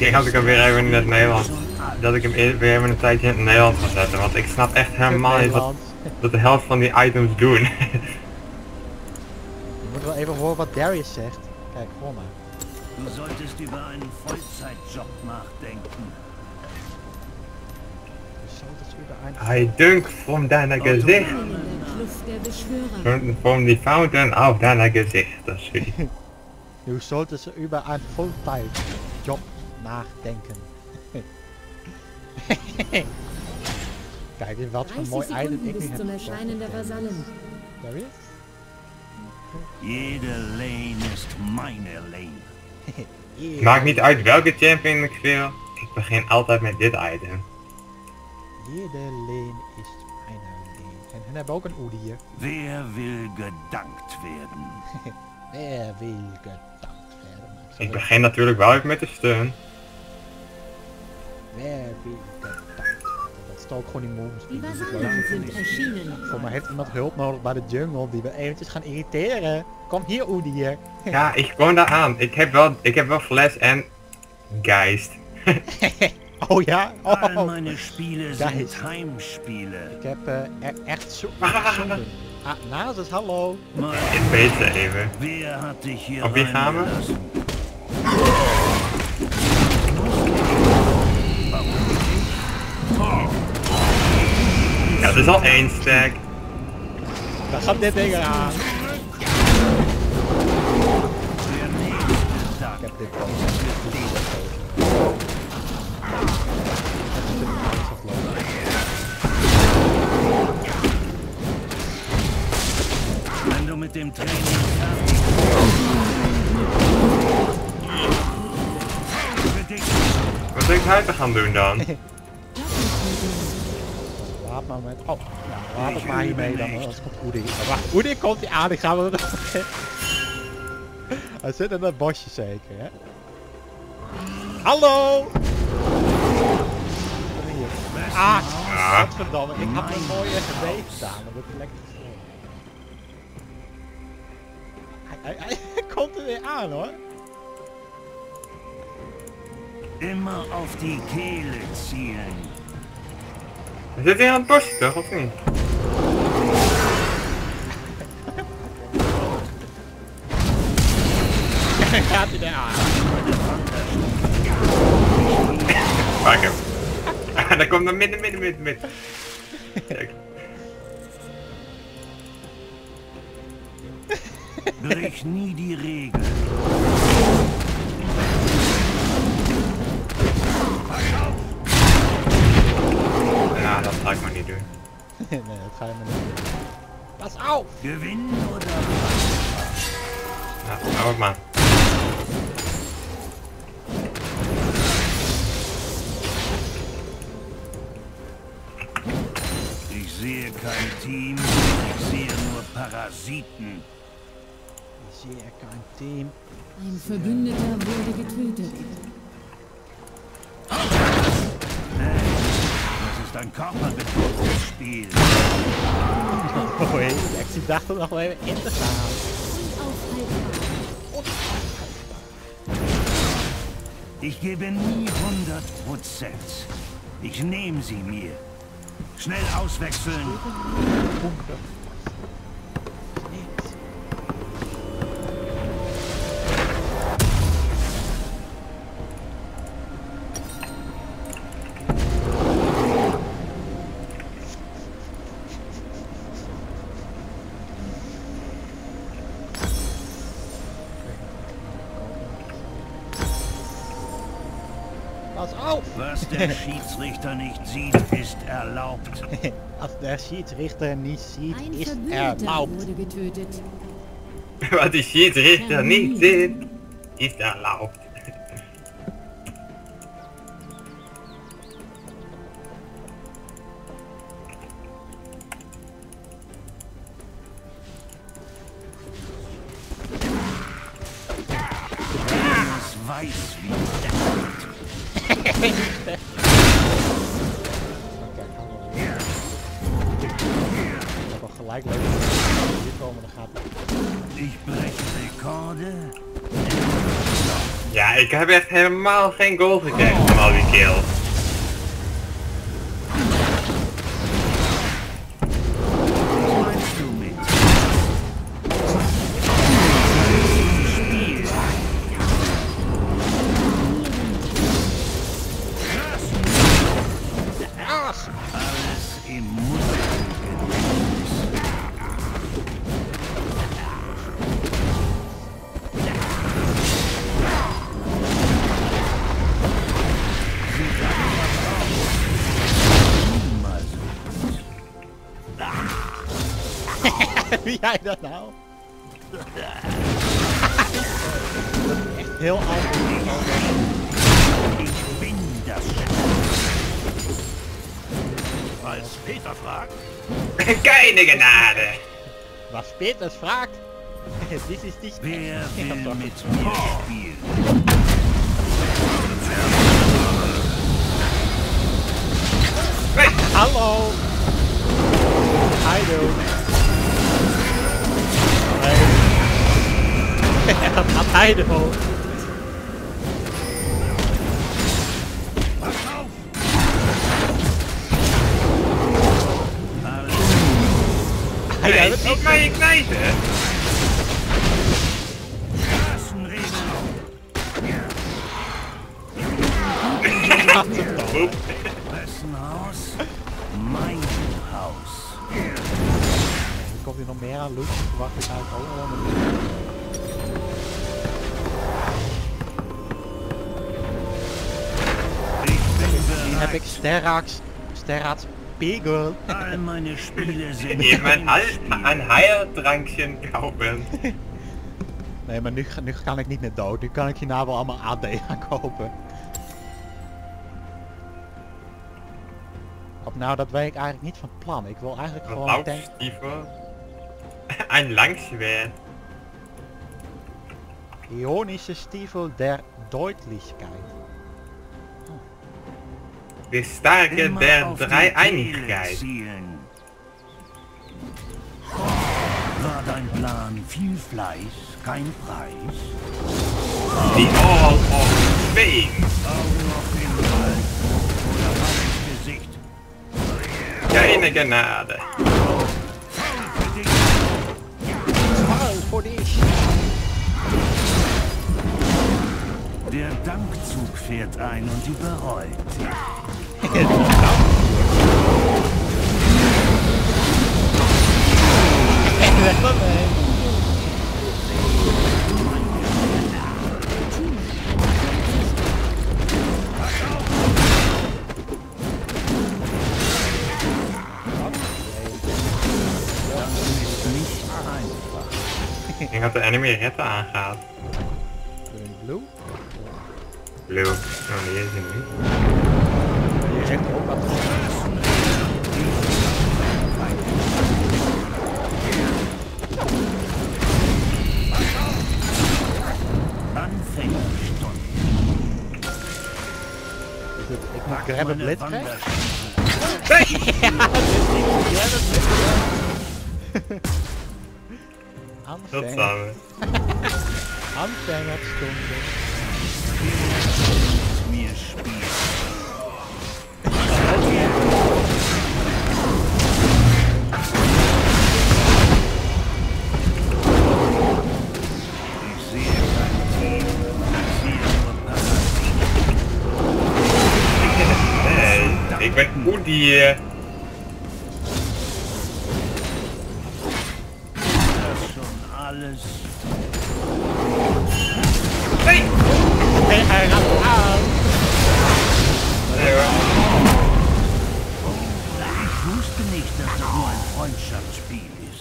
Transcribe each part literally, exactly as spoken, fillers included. denk als ik hem weer even in het Nederlands, dat ik hem weer even een tijdje in het Nederlands ga zetten, want ik snap echt helemaal niet dat, dat de helft van die items doen. Je moet wel even horen wat Darius zegt. Kijk, voor me. Du solltest über einen Vollzeitjob nachdenken. I dunk from deiner Gesicht. From the fountain auf deiner Gesicht. Dat is goed. Du solltest über einen Vollzeitjob nachdenken. Kijk in wat voor mooi eiland ik nu heb. Darius? Jede lane is meine lane. Yeah. Maakt niet uit welke champion ik speel, ik begin altijd met dit item. Jede lane is mijn lane. En we hebben ook een oede hier. Wer wil gedankt werden? Wer wil gedankt werden? Ik begin natuurlijk wel even met de steun. Wer wil gedankt werden? Dat staat ook gewoon in moves. Voor mij heeft iemand hulp nodig bij de jungle die we eventjes gaan irriteren. Kom hier Oedier. Ja, ik kom daar aan. Ik heb wel, ik heb wel fles en geist. Oh ja? Oh. Al mijn spelen zijn heimspelen. Ik heb uh, e echt zo... Ah, Nasus, hallo. Ik weet het even. Op wie gaan we? Ja, dat is al één stack. Daar gaat dit ding aan. Ik heb dit wel. Wenn du mit dem Training Wat denkt hij te gaan doen dan? Laat maar met... Oh, ja, laat het maar hiermee dan, als het komt Oeding. Wacht, Oeding komt die aan, ik ga wel... Hij zit in dat bosje zeker, hè? Hallo! Ah, ja. Godverdamme, ik had een mooie geweeg staan, dat wordt lekker gesloten. Hij, hij, hij komt er weer aan hoor. Immer auf die Kehle zielen. Zit hij aan het bosje toch, of niet? Gaat hij daar aan? Pak hem. Daar komt er midden, midden, midden, midden. Brich niet die regel. Ja, dat ga ik maar niet doen. Nee, dat ga je maar niet doen. Pas op! Gewin oder? Ja, hou het maar. Ik zie geen team, ik zie nur parasieten. Ik zie geen team. Een verbündeter wurde getötet. Nee, dat is een körperbetontes Spiel. Oh, hey, ik dacht er nog wel even in te gaan. Ik geef nie honderd procent. Ik neem ze mir. Schnell auswechseln! Was der Schiedsrichter nicht sieht, ist erlaubt. Was der Schiedsrichter nicht sieht, ist erlaubt. Was die Schiedsrichter nicht sehen, ist erlaubt. Ik heb echt helemaal geen goal gekregen van al die kills. Wie jij dat nou? Dat is echt heel anders. Ik win dat. Als Peter vraagt. Keine Gnade! Was Peter fragt? Dit is niet meer. Wer will mit mir spielen? Hallo! Hallo! Dat gaat hij de hoofd. Hij is niet mee knijten. Wat is dat? Mijn huis. Komt hier nog meer aan, Luke? Wacht, ik uit allemaal. Heb ik Steraks, Steraks Pegel. Al meine Spiele sind ein Heildrankchen kaufen. Nee, maar nu, nu kan ik niet meer dood. Nu kan ik hierna wel allemaal A D gaan kopen. Op, nou, dat ben ik eigenlijk niet van plan. Ik wil eigenlijk een gewoon... Lautstiefer. Een Langschwert. Ionische Stiefel der Deutlichkeit. De sterke der Dreieinigkeit. War dein Plan viel Fleisch, kein Preis? Die All of Fame. Keine Gnade. Fall für dich. Der Dankzug fährt ein und überrollt. Ik denk dat de enemy retten aangaat. Blue? Blue, nou die is er nu. Ik heb ook wat gedaan. Ik mag grab een blitz krijgen? Ja, dat is niet goed. Anfänger. Anfängerstunde. Meer spielen. Ik ben Woody. Dat is schon alles. Nee! Nee, hij gaat aan! Nee hoor. Ik wusste niet dat het nur een Freundschaftsspiel is.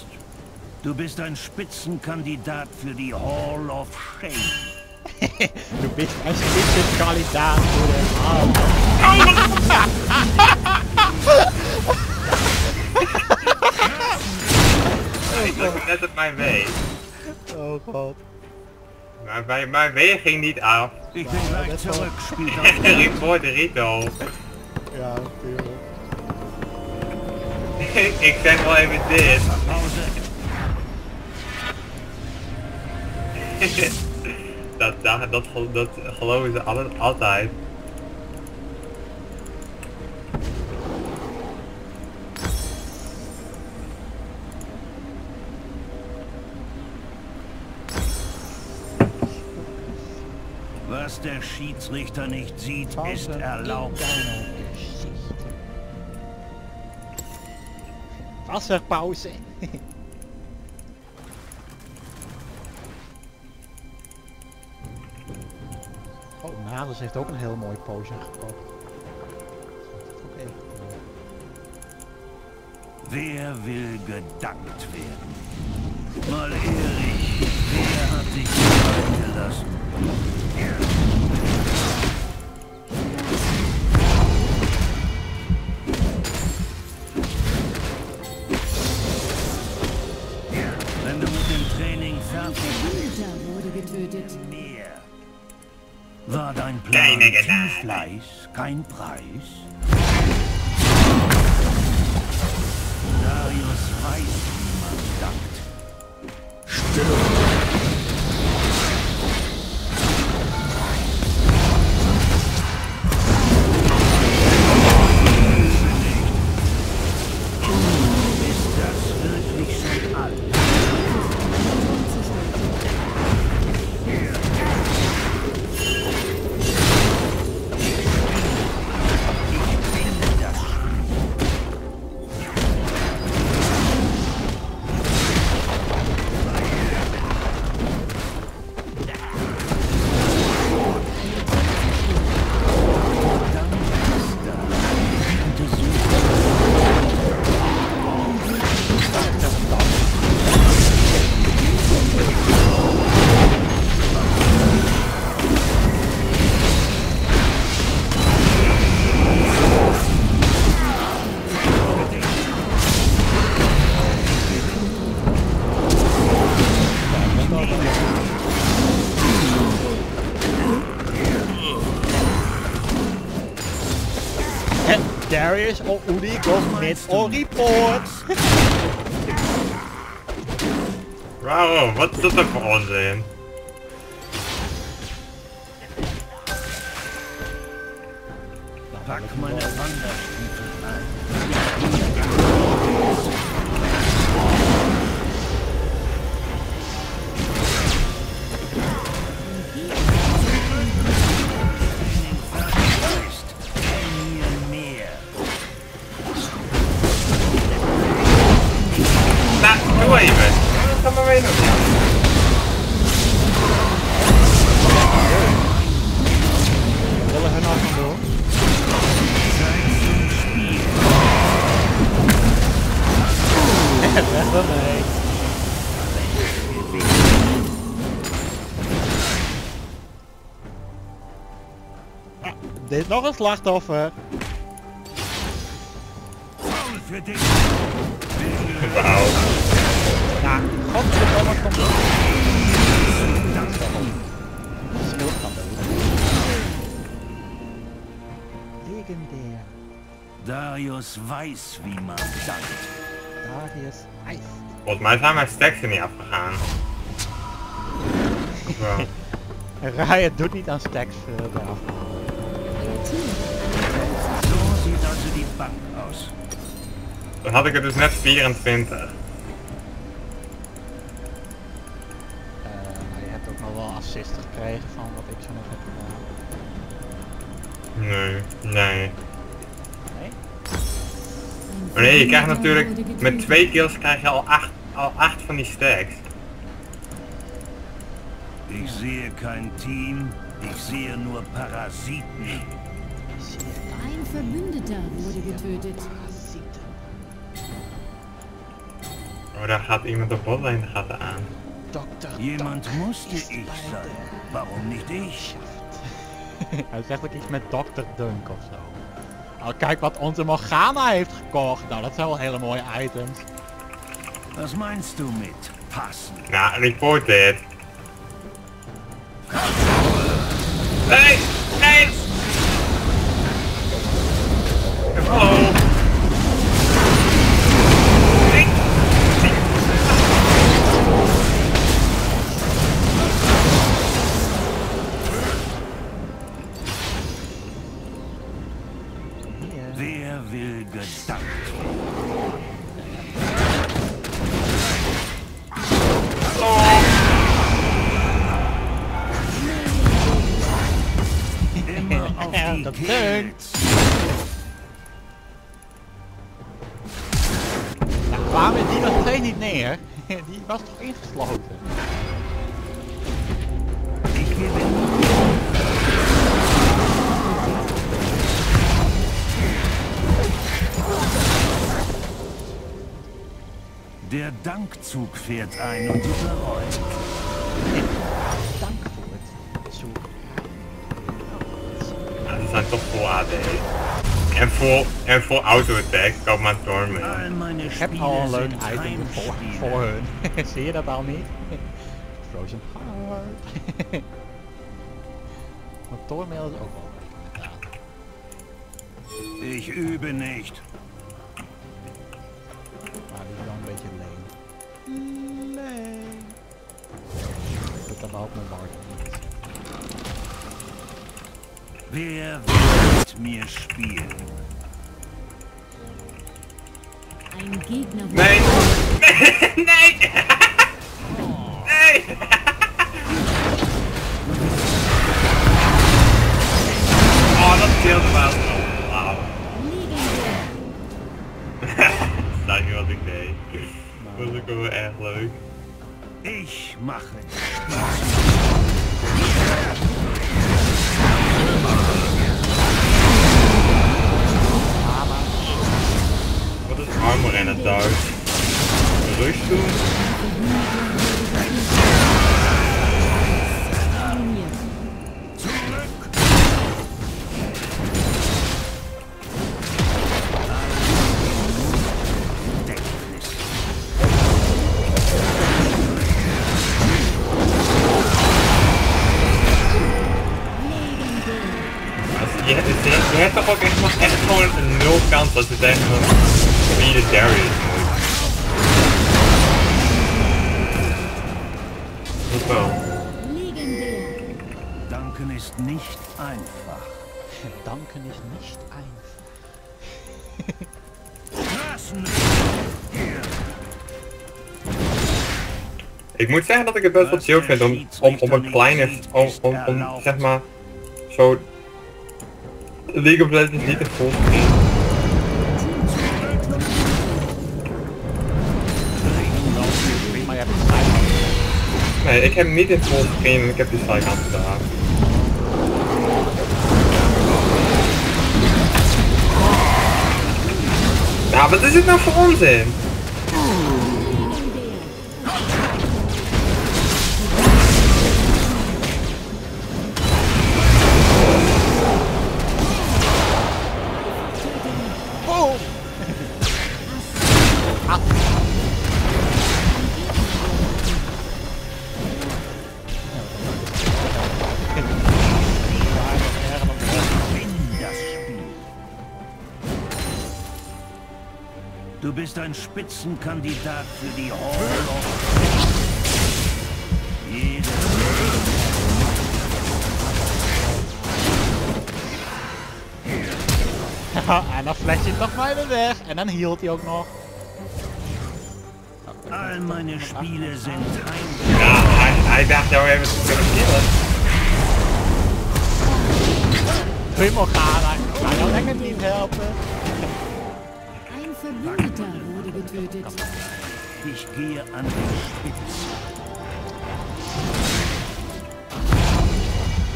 Du bist een Spitzenkandidat voor die Hall of Shame. Du bist ein Spitzenkandidat für den Hall of Shame. Ik lag net op mijn weg. Oh god. Maar mijn, mijn weg ging niet af. Ik ben gelijk terug, spiegel. Report Rito. Ja, natuurlijk. Ik zeg wel even dit. Pauze. Dat, dat, dat, dat geloven ze altijd. Was der Schiedsrichter nicht sieht, ist erlaubt. Wasserpause. Oh, Naders heeft ook een heel mooi poosje gekocht. Wer will gedankt werden? Mal ehrlich, wer hat dich alleingelassen? Wenn du mit dem Training fertig bist, wurde getötet. War dein Plan viel Fleiß, kein Preis? Darius weiß, wie man dankt. Stirb! Darius or Udi goes mid or reports. Wow, wat is dat voor onzin? Pak mijn wanderstiefel aan. Dit is nog een slachtoffer. Wauw. Ja, godverdomme komt er. Dat is wel om. Schild kan dat. Legendair. Darius weiß wie man dankt. Darius weiß. Volgens mij zijn mijn stacks er niet afgegaan. Wow. Riot doet niet aan stacks eraf. Uh, Zo ziet also die bank aus. Dan had ik er dus net vierentwintig. Uh, maar je hebt ook nog wel assist gekregen van wat ik zo nog heb gedaan. Nee, nee. Nee? Nee, je krijgt natuurlijk... Met twee kills krijg je al acht, al acht van die stacks. Ik zie geen team. Ik zie nur parasieten. Ein Verbündeter wurde getötet. Oh, daar gaat iemand op botlijn de gaten aan. Dokter, Jemand dokter moest ik zijn. Waarom niet ik? Hij zegt ook iets met dokter Dunk ofzo. Nou, kijk wat onze Morgana heeft gekocht. Nou, dat zijn wel hele mooie items. Wat meinst du met passen? Ja, report dit. Nee! Nee! Hallo! Dir will gedankt. Oh. Immer auf die Kills. Nou, waarom is die nog steeds niet neer? Die was toch ingesloten? Ik wil Der Dankzug fährt ein und überrollt. Dankzug. Dat staat toch vol A D. En vol, en vol auto-attack, kan maar dormen. Ik heb al een leuk item voor, voor hun. Zie je dat al niet? Frozen Heart. Want Tormail is ook wel. Ik übe niet. Wer will mit mir spielen? Ein Gegner. Nein! Nein! Nein! Oh. Nein! Oh, dat killt me. Wauw. Snap je wat ik deed? Dat was ook wel erg leuk. Ik mag het. Wat is armor en het duik? Rush doen? Je hebt, je, hebt, je hebt toch ook echt, echt gewoon een nul kans dat je tegen hem wie de Darius moet. Goed wel. Danken is niet einfach. Danken is niet einfach. Ik moet zeggen dat ik het best wel chill vind om, om, om een kleine, om, om, om, om zeg maar, zo... League of Legends niet te vol. Nee, ik heb niet in vol screen en ik heb die side aan gedaan. Ja, wat is dit nou voor onzin? Du bist ein Spitzenkandidat für die Hall of Fame. Jeder. En dan flash je nog maar weer weg. En dan hield hij ook nog. Al meine Spiele sind heimlich. Ja, hij, hij dacht jou even te kunnen killen. Goeie Morgana, ik ga jou lekker niet helpen. Verbündeter wurde getötet. Ich gehe an den Spitz.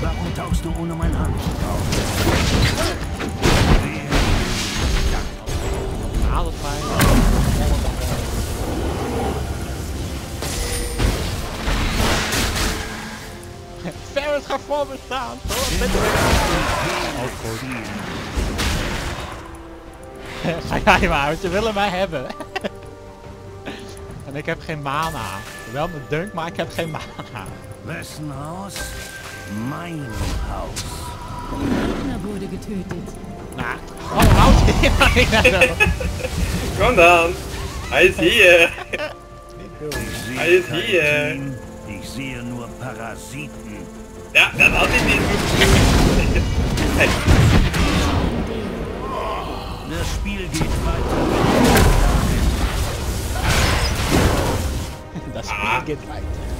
Warum tauchst du ohne mein Hand auf? Ferris gaat voor me staan. Ga jij maar uit, ze willen mij hebben. En ik heb geen mana. Wel mijn dunk, maar ik heb geen mana. Wessen huis, mijn huis. Gegner wurde getötet. Nou, wat houdt hij mij? Kom dan. Hij is hier. Hij is hier. Ik zie nur parasieten. Ja, dat had ik niet. Hey. Spiel geht weiter. Das Spiel geht weiter.